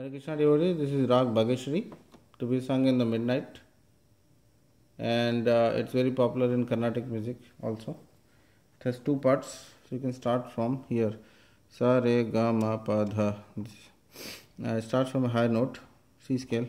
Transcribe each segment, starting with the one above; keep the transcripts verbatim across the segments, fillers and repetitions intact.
Hare Krishna devotees, this is Raag Bageshri, to be sung in the midnight, and uh, it's very popular in Carnatic music also. It has two parts, so you can start from here. Sa re ga ma pa dha. It starts from a high note, C scale.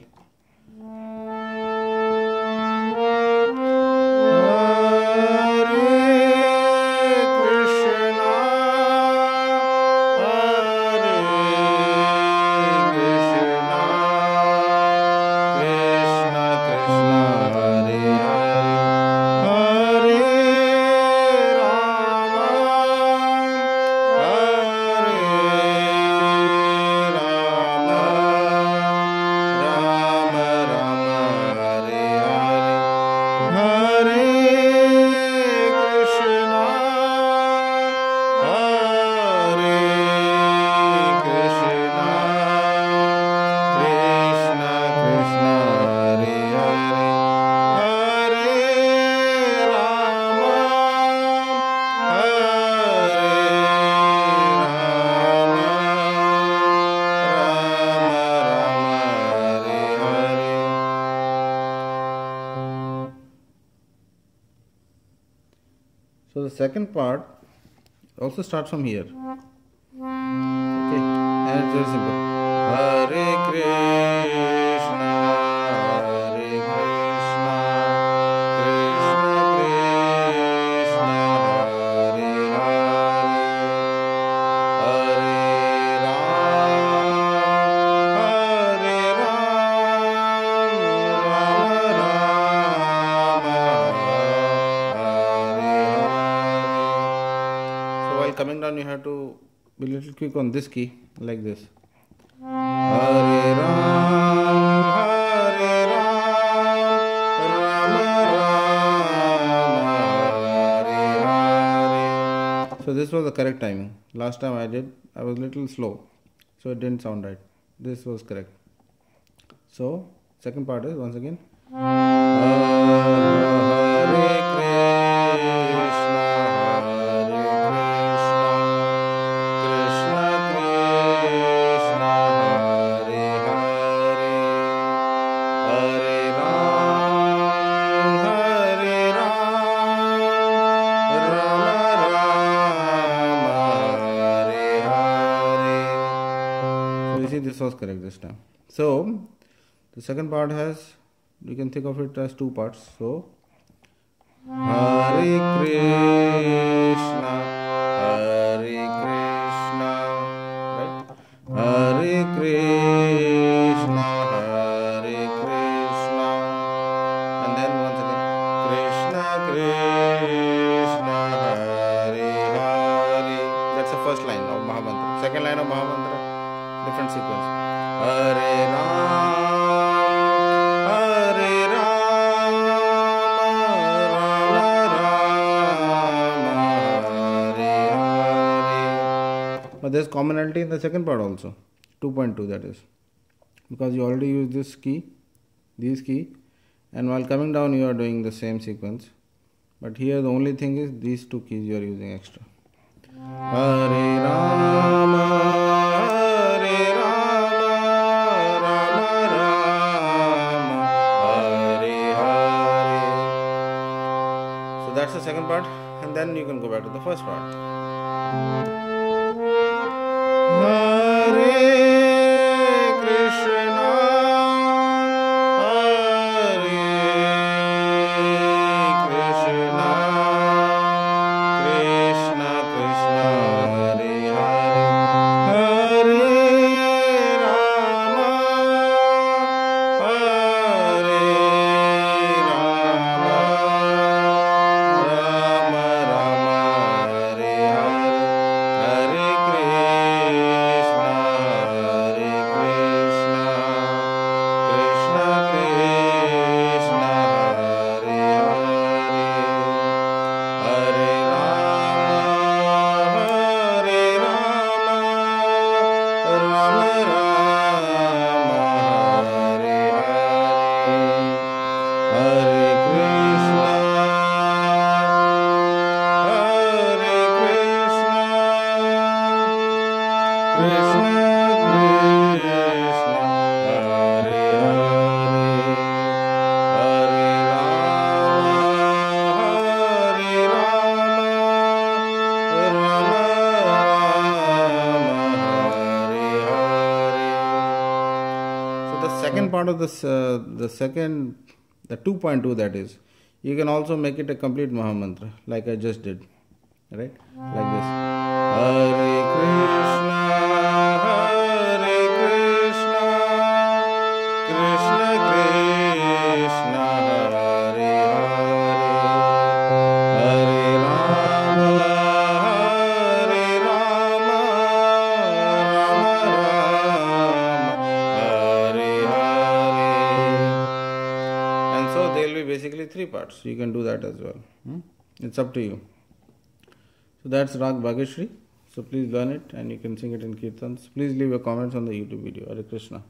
So the second part also starts from here. Okay, and it's very simple. Hare Krishna, Hare Krishna, Krishna Krishna, Hare Hare, Hare Rama, Hare Rama, Rama Rama, Hare Hare. While coming down, you have to be a little quick on this key, like this. Hare Ram, Hare Ram, Rama Ram, Hare Hare. So this was the correct timing. Last time I did, I was a little slow, so it didn't sound right. This was correct. So second part is once again. This was correct this time. So the second part has, you can think of it as two parts. So Hare Krishna, Hare Krishna, right? Hare Krishna, Hare Krishna, and then once again Krishna Krishna, Hare Hare. That's the first line of Maha Mantra. Second line of Maha Mantra, different sequence. Hare Ram, Hare Ram, Rama Rama, Hare Hare. But there's commonality in the second part also, two point two, that is, because you already use this key, these key, and while coming down you are doing the same sequence, but here the only thing is these two keys you are using extra. Hare Ram, the second part, and then you can go back to the first part. Hare Krishna, Hare Krishna, Krishna Krishna, Hare Hare, Hare Rama, Hare Rama, Hare the second part of this, uh, the second, the two point two that is, you can also make it a complete Maha Mantra, like I just did, right? Like this. Hare Krishna, Hare Krishna, Krishna Krishna, Hare Hare, Hare Rama, Hare Rama, Rama Rama, Hare Hare. And so there will be basically three parts. You can do that as well. Hmm? It's up to you. So that's Raag Bageshri. So please learn it and you can sing it in Kirtans. Please leave your comments on the YouTube video. Hare Krishna.